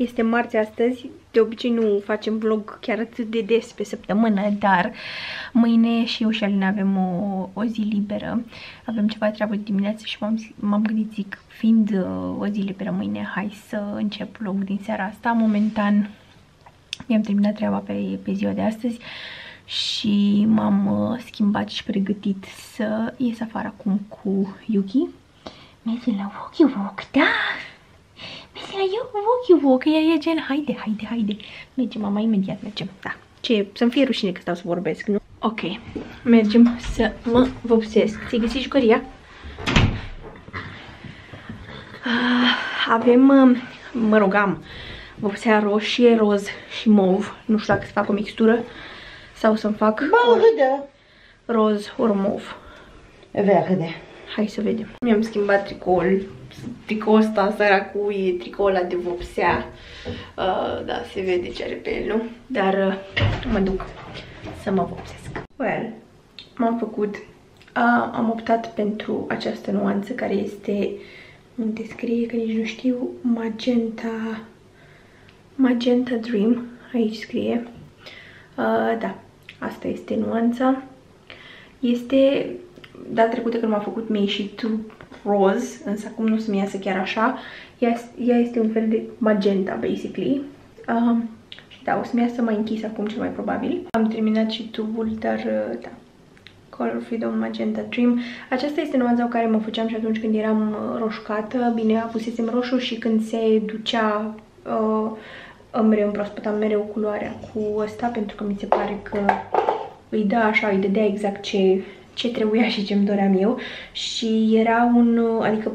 Este marți astăzi, de obicei nu facem vlog chiar atât de des pe săptămână, dar mâine și eu și Aline avem o zi liberă. Avem ceva treabă de dimineață și m-am gândit, zic, fiind o zi liberă mâine, hai să încep vlog din seara asta. Momentan mi-am terminat treaba pe ziua de astăzi și m-am schimbat și pregătit să ies afară acum cu Yuki. Mergem la walk, da! Ea e gen, haide. Mergem, mama, imediat mergem, da. Ce, să-mi fie rușine că stau să vorbesc, nu? Ok, mergem să mă vopsesc. Ți-ai găsit jucăria? Avem, mă rog, am vopsea roșie, roz și mov. Nu știu dacă să fac o mixtură sau să-mi fac roz ori mov. Verde. Hai să vedem. Mi-am schimbat tricoul. Tricoul ăsta, săracul, e tricoul ăla de vopsea. Da, se vede ce are pe el, nu? Dar mă duc să mă vopsesc. Well, m-am făcut. Am optat pentru această nuanță care este, unde scrie, că nici nu știu, Magenta Dream. Aici scrie. Da, asta este nuanța. Este... Data trecută când m-am făcut mi-a ieșit roz, însă acum nu să-mi iasă chiar așa. Ea este un fel de magenta, basically. Și da, o să-mi iasă mai închis acum, cel mai probabil. Am terminat și tubul, dar da. Color Freedom Magenta Dream. Aceasta este nuanța cu care mă făceam și atunci când eram roșcată. Bine, apusesem roșu și când se ducea îmi împrospătam mereu culoarea cu ăsta, pentru că mi se pare că îi dă așa, îi dădea exact ce trebuia și ce-mi doream eu. Și era un... Adică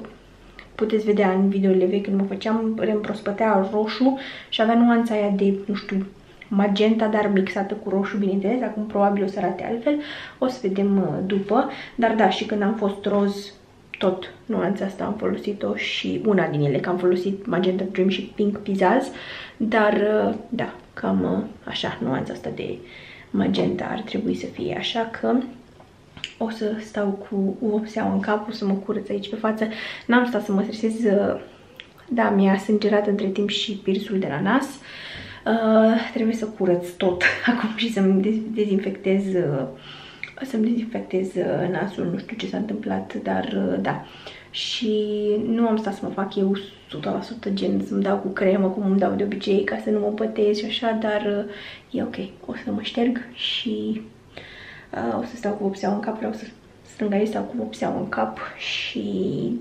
puteți vedea în videourile vechi când mă făceam, reîmprospătea roșu și avea nuanța aia de, nu știu, magenta, dar mixată cu roșu, bineînțeles. Acum probabil o să arate altfel. O să vedem după. Dar da, și când am fost roz, tot nuanța asta am folosit-o și una din ele, că am folosit Magenta Dream și Pink Pizzazz. Dar da, cam așa, nuanța asta de magenta ar trebui să fie, așa că... O să stau cu vopseaua în cap, o să mă curăț aici pe față. N-am stat să mă stresez. Da, mi-a sângerat între timp și pirsul de la nas. Trebuie să curăț tot acum și să-mi dezinfectez, nasul. Nu știu ce s-a întâmplat, dar da. Și nu am stat să mă fac eu 100% gen să-mi dau cu cremă, cum îmi dau de obicei, ca să nu mă pătez și așa, dar e ok. O să mă șterg și... o să stau cu vopseaua în cap, vreau să strâng aici, stau cu vopseaua în cap și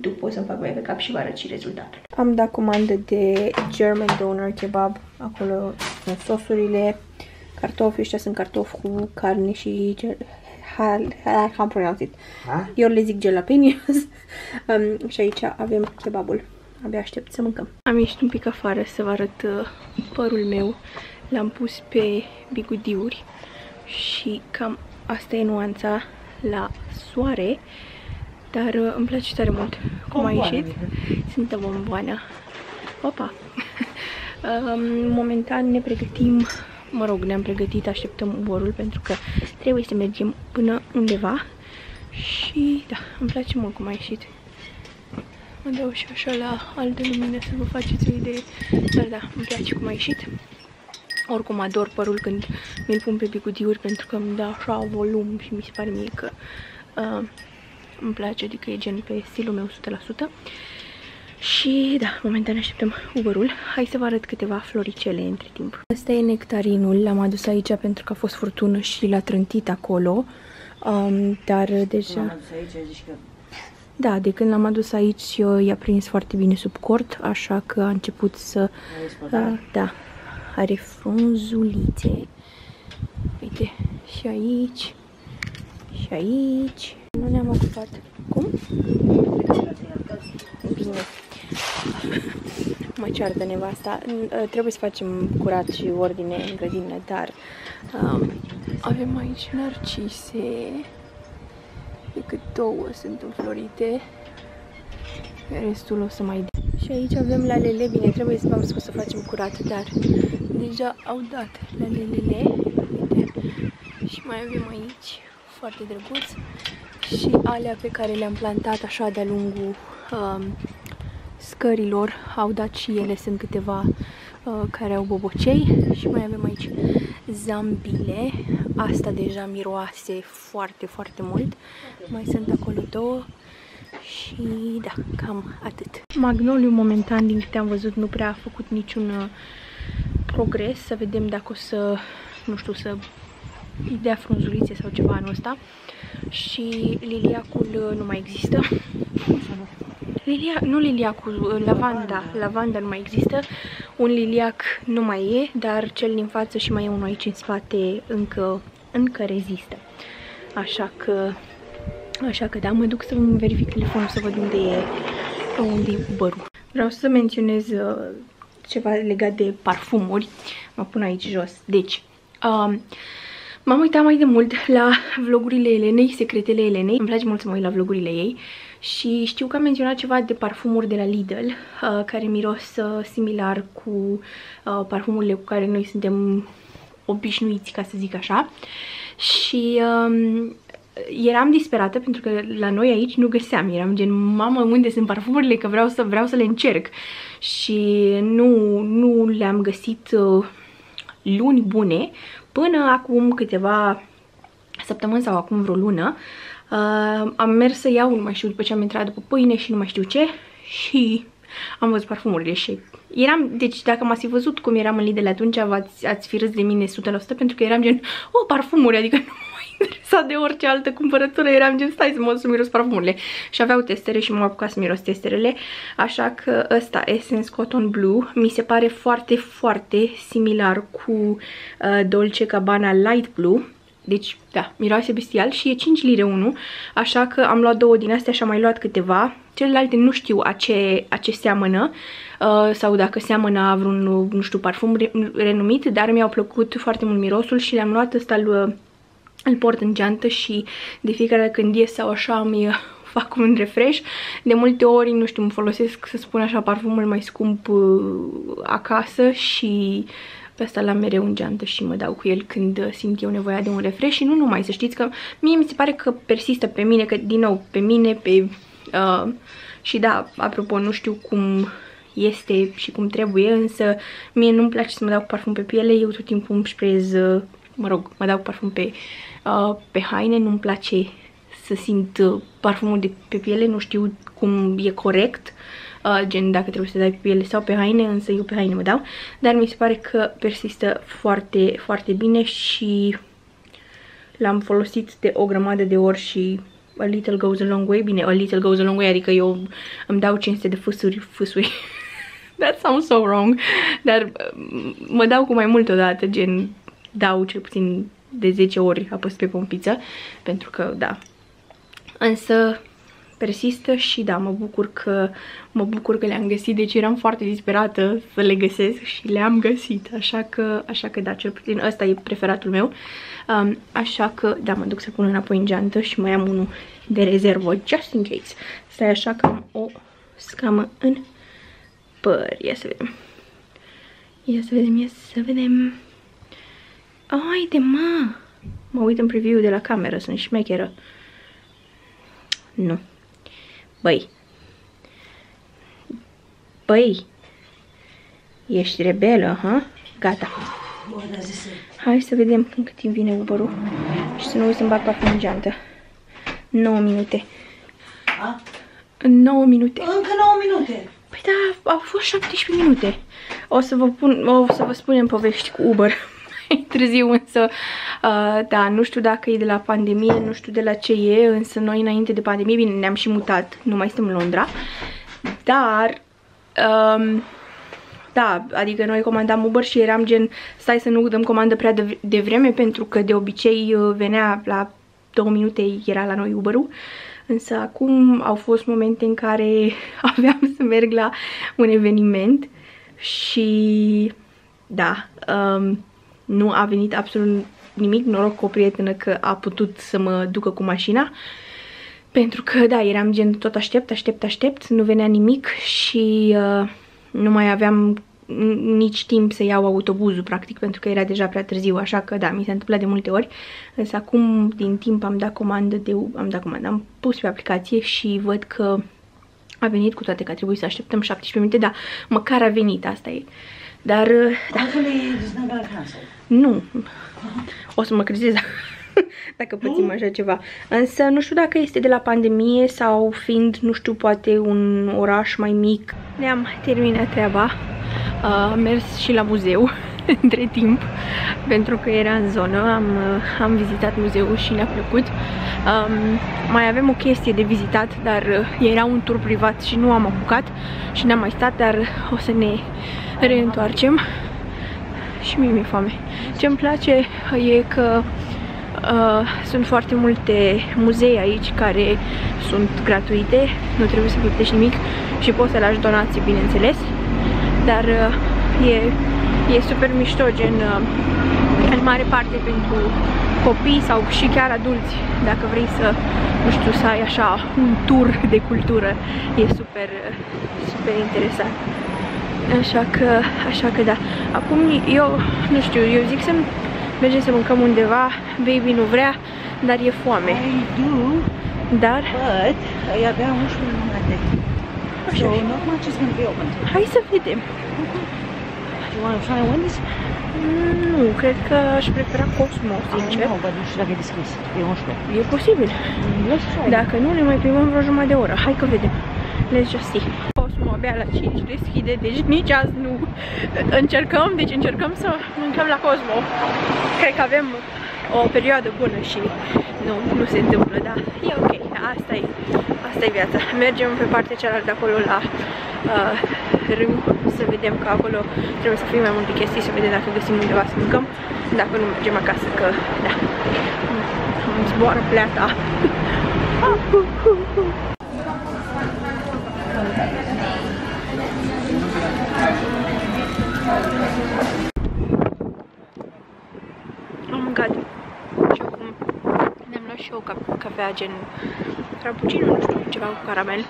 după o să-mi fac mai pe cap și vă arăt și rezultatul. Am dat comandă de German Doner Kebab, acolo sunt sosurile, cartofi, ăștia sunt cartofi cu carne și gel... Am pronunțat. Eu le zic jalapenos. Și aici avem kebabul. Abia aștept să mâncăm. Am ieșit un pic afară să vă arăt părul meu. L-am pus pe bigudiuri și cam... Asta e nuanța la soare, dar îmi place tare mult cum a ieșit. Sunt o bomboană. Opa! Momentan ne pregătim, mă rog, ne-am pregătit, așteptăm Uber-ul pentru că trebuie să mergem până undeva. Și da, îmi place mult cum a ieșit. Mă dau și așa la altă lumină să vă faceți o idee, dar da, îmi place cum a ieșit. Oricum ador părul când mi-l pun pe bigudiuri pentru că îmi dă așa volum și mi se pare mie că îmi place, adică e gen pe stilul meu 100%. Și da, momentan așteptăm Uber-ul. Hai să vă arăt câteva floricele între timp. Asta e nectarinul, l-am adus aici pentru că a fost furtună și l-a trântit acolo. Dar deja... L-am adus aici, zici că... Da, de când l-am adus aici i-a prins foarte bine sub cort, așa că a început să... Da. Are frunzulițe. Uite, și aici. Și aici. Nu ne-am ocupat. Cum? Bine. Mă ceartă nevasta. Trebuie să facem curat și ordine în grădină, dar avem aici narcise. Decât două sunt înflorite. Restul o să mai... Și aici avem lalele, bine, trebuie să v-am spus să facem curat, dar deja au dat lalelele. Și mai avem aici, foarte drăguț, și alea pe care le-am plantat așa de-a lungul scărilor, au dat și ele, sunt câteva care au bobocei și mai avem aici zambile. Asta deja miroase foarte, foarte mult. Mai sunt acolo două și da, cam atât. Magnoliu momentan, din câte am văzut, nu prea a făcut niciun progres. Să vedem dacă o să, nu știu, să îi dea frunzulițe sau ceva anul ăsta. Și liliacul nu mai există. Liliacul, lavanda nu mai există. Un liliac nu mai e, dar cel din față și mai e unul aici în spate încă rezistă. Așa că da, mă duc să îmi verific telefonul să văd unde e Uber-ul. Vreau să menționez ceva legat de parfumuri. Mă pun aici jos. Deci, m-am uitat mai de mult la vlogurile Elenei, secretele Elenei. Îmi place mult să mă uit la vlogurile ei. Și știu că am menționat ceva de parfumuri de la Lidl, care miros similar cu parfumurile cu care noi suntem obișnuiți, ca să zic așa. Și eram disperată pentru că la noi aici nu găseam. Eram gen, mamă, unde sunt parfumurile, că vreau să le încerc. Și nu le-am găsit luni bune, până acum câteva săptămâni sau acum vreo lună. Am mers să iau, nu mai știu, după ce am intrat după pâine și nu mai știu ce, și am văzut parfumurile și eram, deci dacă m-ați fi văzut cum eram în Lidl atunci, ați fi râs de mine 100%, pentru că eram gen, o, parfumuri, adică nu m-a interesat de orice altă cumpărătură, eram gen, stai să mă duc să miros parfumurile. Și aveau testere și m-am apucat să miros testerele, așa că ăsta, Essence Cotton Blue, mi se pare foarte, foarte similar cu Dolce Cabana Light Blue. Deci, da, miroase bestial și e 5 lire 1, așa că am luat două din astea și am mai luat câteva. Celelalte nu știu a ce seamănă sau dacă seamănă vreun, nu știu, parfum renumit, dar mi-au plăcut foarte mult mirosul și le-am luat. Ăsta îl port în geantă și de fiecare dată când ies sau așa îmi fac un refresh. De multe ori, nu știu, îmi folosesc, să spun așa, parfumul mai scump acasă și pe asta l-am mereu în geantă și mă dau cu el când simt eu nevoia de un refresh. Și nu numai, să știți că mie mi se pare că persistă pe mine, că din nou pe mine, și da, apropo, nu știu cum este și cum trebuie, însă mie nu-mi place să mă dau cu parfum pe piele, eu tot timpul îmi sprez, mă rog, mă dau cu parfum pe haine, nu-mi place să simt parfumul de pe piele, nu știu cum e corect. Gen dacă trebuie să dai pe piele sau pe haine, însă eu pe haine mă dau, dar mi se pare că persistă foarte, foarte bine și l-am folosit de o grămadă de ori și a little goes a long way. Bine, a little goes a long way, adică eu îmi dau 500 de fâsuri. That sounds so wrong, dar mă dau cu mai mult odată, gen dau cel puțin de 10 ori apăs pe pompiță, pentru că da, însă persistă și da, mă bucur că le-am găsit, deci eram foarte disperată să le găsesc și le-am găsit, așa că da, cel puțin ăsta e preferatul meu, așa că da, mă duc să pun înapoi în geantă și mai am unul de rezervă, just in case. Stai așa că am o scamă în păr, ia să vedem, ai de mă uit în preview de la cameră, sunt șmecheră, nu. Băi, ești rebelă, ha? Gata. Hai să vedem în cât timp vine Uber-ul și să nu uit să-mi bag parfum în geantă. 9 minute. A? 9 minute. Încă 9 minute? Păi da, au fost 17 minute. O să vă spunem povești cu Uber mai târziu, însă da, nu știu dacă e de la pandemie, nu știu de la ce e, însă noi înainte de pandemie, bine, ne-am și mutat, nu mai suntem în Londra, dar da, adică noi comandam Uber și eram gen, stai să nu dăm comandă prea devreme, pentru că de obicei venea la 2 minute, era la noi Uber-ul. Însă acum au fost momente în care aveam să merg la un eveniment și da, nu a venit absolut nimic, noroc cu o prietenă că a putut să mă ducă cu mașina, pentru că, da, eram gen tot aștept, nu venea nimic și nu mai aveam nici timp să iau autobuzul, practic, pentru că era deja prea târziu, așa că, da, mi s-a întâmplat de multe ori, însă acum, din timp, am pus pe aplicație și văd că a venit, cu toate că a trebuit să așteptăm 17 minute, dar măcar a venit, asta e. Dar... Nu. O să mă crezez dacă pățim așa ceva. Însă nu știu dacă este de la pandemie sau fiind, nu știu, poate un oraș mai mic. Ne-am terminat treaba. Am mers și la muzeu între timp, pentru că era în zonă, am vizitat muzeul și ne-a plăcut. Mai avem o chestie de vizitat, dar era un tur privat și nu am apucat și n-am mai stat, dar o să ne reîntoarcem. Și mie mi-e foame. Ce-mi place e că sunt foarte multe muzee aici care sunt gratuite, nu trebuie să plătești nimic și poți să lași donații, bineînțeles, dar e super mișto, gen în mare parte pentru copii sau și chiar adulți, dacă vrei să, nu știu, să ai așa un tur de cultură, e super, super interesant. Așa că da. Acum eu, nu știu, eu zic să mergem să mâncăm undeva, baby nu vrea, dar e foame. I do, dar... but e abia 11:30. So not much is going to be open. Hai să vedem. Nu, cred că aș prefera Cosmo, sincer. Nu, nu știu dacă e deschis, e 11. E posibil. Dacă nu, ne mai primăm vreo jumătate de oră. Hai că vedem. Let's just see. Cosmo abia la 5 deschide, deci nici azi nu încercăm, deci încercăm să mâncăm la Cosmo. Cred că avem o perioadă bună și nu se întâmplă, dar e ok, asta e viața. Mergem pe partea cealaltă de acolo la râu, să vedem că acolo trebuie să fim mai multe chestii, să vedem dacă găsim undeva să mâncăm, dacă nu mergem acasă, că da, îmi zboară pleata. Am mâncat și acum ne-am luat și eu cafea, gen frappuccino, nu știu, ceva cu caramel,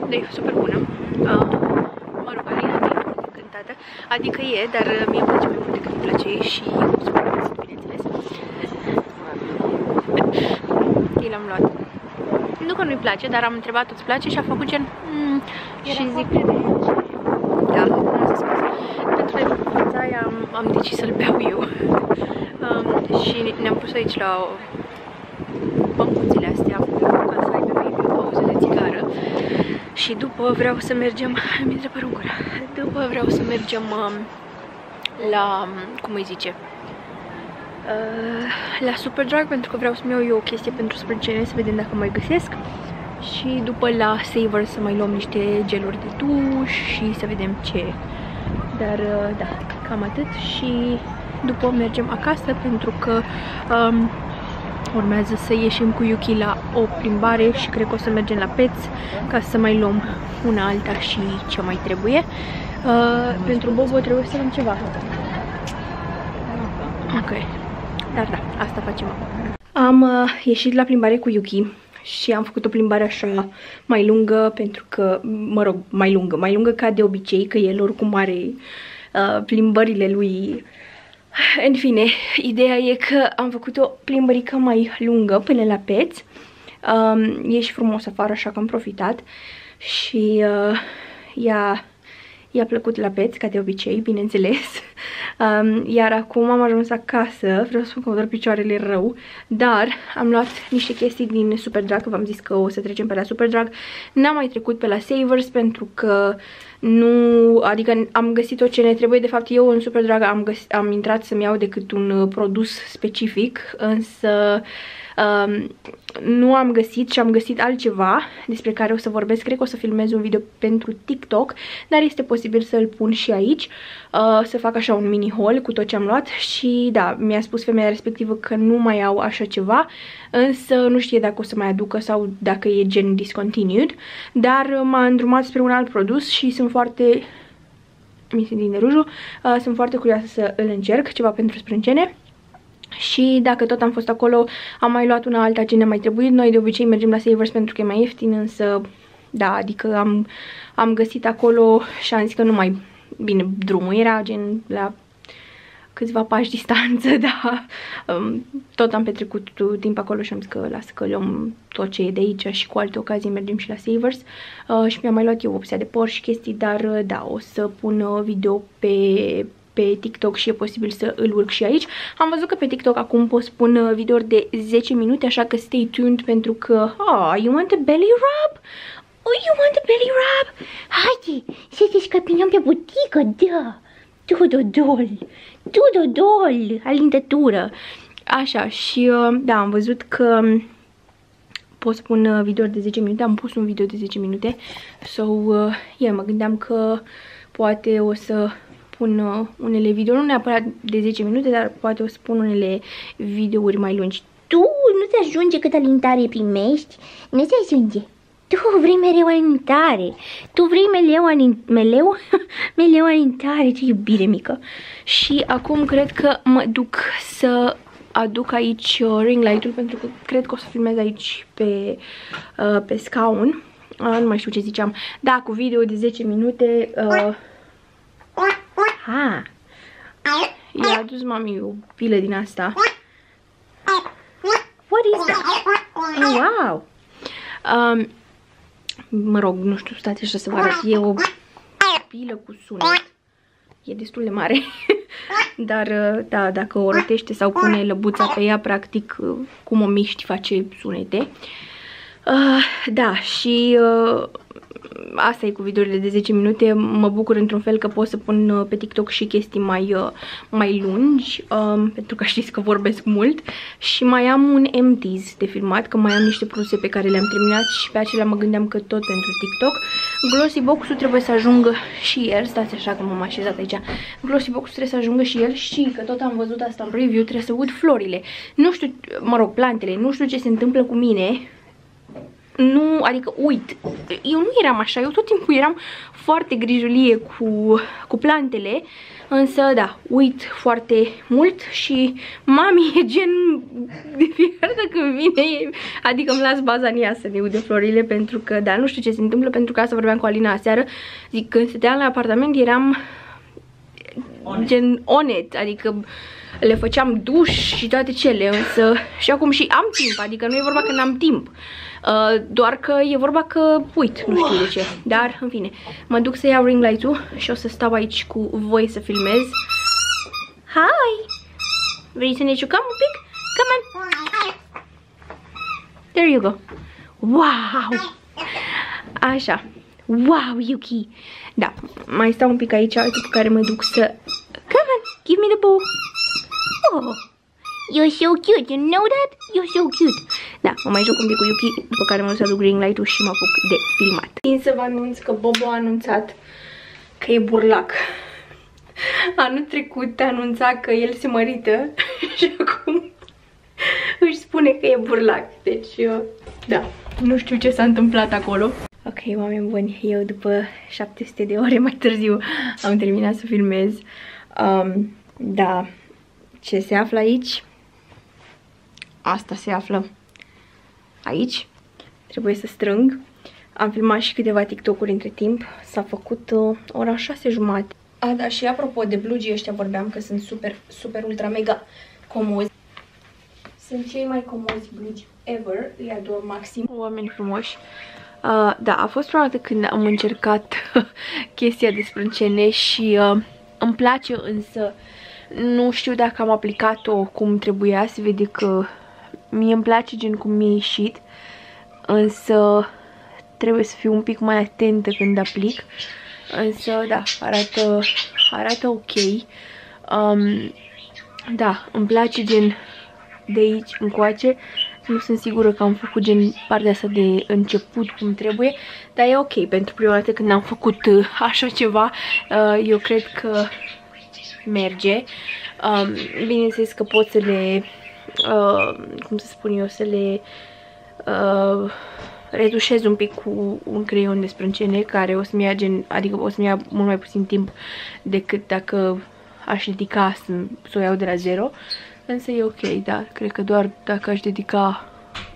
dar e super bună. Mă rog, Aline e foarte încântată, adică e, dar mie îmi place mai mult decât îmi place ei și eu super mult, bineînțeles. Ei l-am luat. Nu că nu-i place, dar am întrebat, îți place? Și a făcut gen... și zic... Da, cum să spun. Pentru că aia am decis să-l beau eu. Și ne-am pus aici la băncuțele astea, ca să aibă bine o pauză de țigară. Și după vreau să mergem... mi-e întrebat în gură. După vreau să mergem la... cum îi zice? La Superdrug, pentru că vreau să-mi iau eu o chestie pentru sprâncene, să vedem dacă mai găsesc. Și după la Savers să mai luăm niște geluri de duș și să vedem ce. Dar da, cam atât. Și după mergem acasă, pentru că urmează să ieșim cu Yuki la o plimbare și cred că o să mergem la Pets ca să mai luăm una alta și ce mai trebuie. Pentru Bobo trebuie să luăm ceva. Ok. Dar da, asta facem acum. Am ieșit la plimbare cu Yuki și am făcut o plimbare așa mai lungă, pentru că, mă rog, mai lungă ca de obicei, că el oricum are plimbările lui. În fine, ideea e că am făcut o plimbărică mai lungă până la Pets. E și frumos afară, așa că am profitat și i-a plăcut la Pets, ca de obicei, bineînțeles. Iar acum am ajuns acasă, vreau să mă doar picioarele rău, dar am luat niște chestii din Superdrug, v-am zis că o să trecem pe la Superdrug. N-am mai trecut pe la Savers pentru că nu, adică am găsit tot ce ne trebuie. De fapt eu în Superdrug am intrat să-mi iau decât un produs specific, însă nu am găsit și am găsit altceva despre care o să vorbesc, cred că o să filmez un video pentru TikTok, dar este posibil să-l pun și aici, să fac așa un mini haul cu tot ce am luat. Și da, mi-a spus femeia respectivă că nu mai au așa ceva, însă nu știe dacă o să mai aducă sau dacă e gen discontinued, dar m-a îndrumat spre un alt produs și sunt foarte, mi se dinde rujul, sunt foarte curioasă să îl încerc, ceva pentru sprâncene. Și dacă tot am fost acolo, am mai luat una alta ce ne-a mai trebuit. Noi de obicei mergem la Savers pentru că e mai ieftin, însă da, adică am găsit acolo și am zis că nu mai, bine, drumul era gen la câțiva pași distanță, dar tot am petrecut timp acolo și am zis că las că luăm tot ce e de aici și cu alte ocazii mergem și la Savers. Și mi-am mai luat eu opția de porci și chestii, dar da, o să pun video pe TikTok și e posibil să îl urc și aici. Am văzut că pe TikTok acum pot pun videouri de 10 minute, așa că stay tuned pentru că... Oh, you want a belly rub? Oh, you want a belly rub? Haide, să te scăpinăm pe butică, da! Tudodol! Tudodol! Alintătură! Așa, și da, am văzut că pot să pun videouri de 10 minute. Am pus un video de 10 minute. So, yeah, mă gândeam că poate o să pun unele videouri, nu neapărat de 10 minute, dar poate o să pun unele videouri mai lungi. Tu nu-ți ajunge câtă alintare primești? Nu-ți ajunge. Tu vrei mereu alintare. Tu vrei meleu alintare. Ce iubire mică. Și acum cred că mă duc să aduc aici ring light-ul, pentru că cred că o să filmez aici pe scaun. Nu mai știu ce ziceam. Da, cu video de 10 minute... Ha! I-a adus mami o pilă din asta. What is that? Oh, wow! Mă rog, nu știu, stați așa să vă arăt. E o pilă cu sunet. E destul de mare. Dar, da, dacă o rotește sau pune lăbuța pe ea, practic, cum o miști, face sunete. Da, și... asta e cu videourile de 10 minute. Mă bucur într-un fel că pot să pun pe TikTok și chestii mai lungi, pentru că știți că vorbesc mult. Și mai am un empties de filmat, că mai am niște produse pe care le-am terminat și pe acelea mă gândeam că tot pentru TikTok. Glossybox-ul trebuie să ajungă și el. Stați așa că m-am așezat aici. Glossybox-ul trebuie să ajungă și el și că tot am văzut asta în preview, trebuie să ud florile. Nu știu, mă rog, plantele, nu știu ce se întâmplă cu mine. Nu, adică uit, eu nu eram așa, eu tot timpul eram foarte grijulie cu plantele, însă da, uit foarte mult și mami e gen de fiecare dată când vine, adică îmi las baza în ea să ne ude florile, pentru că da, nu știu ce se întâmplă, pentru că asta vorbeam cu Alina aseară, zic, când stăteam la apartament eram gen onet, adică le făceam duș și toate cele, însă și acum și am timp, adică nu e vorba că n-am timp, doar că e vorba că uit, nu știu de ce, dar în fine, mă duc să iau ring light-ul și o să stau aici cu voi să filmez. Hai! Vrei să ne jucăm un pic? Come on! There you go! Wow! Așa, wow, Yuki! Da, mai stau un pic aici, după care mă duc să... Come on, give me the ball! Oh, you're so cute, you know that? You're so cute. Da, mă mai joc un pic cu Yuki, după care mă duc să aduc green light-ul și mă apuc de filmat. Țin să vă anunț că Bobo a anunțat că e burlac. Anul trecut anunța că el se mărită și acum își spune că e burlac. Deci, da, nu știu ce s-a întâmplat acolo. Ok, oameni buni, eu după 700 de ore mai târziu am terminat să filmez. Da... Ce se află aici? Asta se află aici. Trebuie să strâng. Am filmat și câteva TikTok-uri între timp. S-a făcut ora 6:30. A, da, și apropo de blugii ăștia vorbeam că sunt super, super, ultra, mega comozi. Sunt cei mai comozi blugi ever. Le ador maxim. Oameni frumoși. Da, a fost prima dată când am încercat chestia de sprâncene și îmi place, însă nu știu dacă am aplicat-o cum trebuia, se vede că mie îmi place gen cum mi-a ieșit, însă trebuie să fiu un pic mai atentă când aplic, însă da, arată ok. Da, îmi place gen de aici încoace, nu sunt sigură că am făcut gen partea asta de început cum trebuie, dar e ok, pentru prima dată când am făcut așa ceva, eu cred că merge. Bineînțeles că pot să le cum să spun eu, să le retușez un pic cu un creion de sprâncene, care o să-mi ia adică o să-mi ia mult mai puțin timp decât dacă aș dedica să o iau de la zero, însă e ok, da, cred că doar dacă aș dedica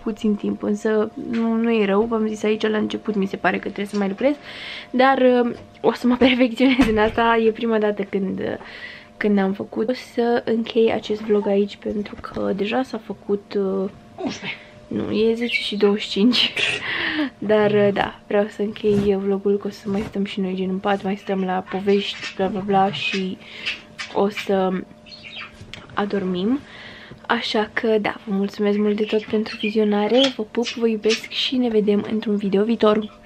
puțin timp, însă nu e rău, v-am zis aici la început, mi se pare că trebuie să mai lucrez, dar o să mă perfecționez în asta, e prima dată când când am făcut. O să închei acest vlog aici pentru că deja s-a făcut 11. Nu, e 10:25. Dar da, vreau să închei vlogul, că o să mai stăm și noi gen în pat, mai stăm la povești, bla bla bla, și o să adormim. Așa că da, vă mulțumesc mult de tot pentru vizionare, vă pup, vă iubesc și ne vedem într-un video viitor.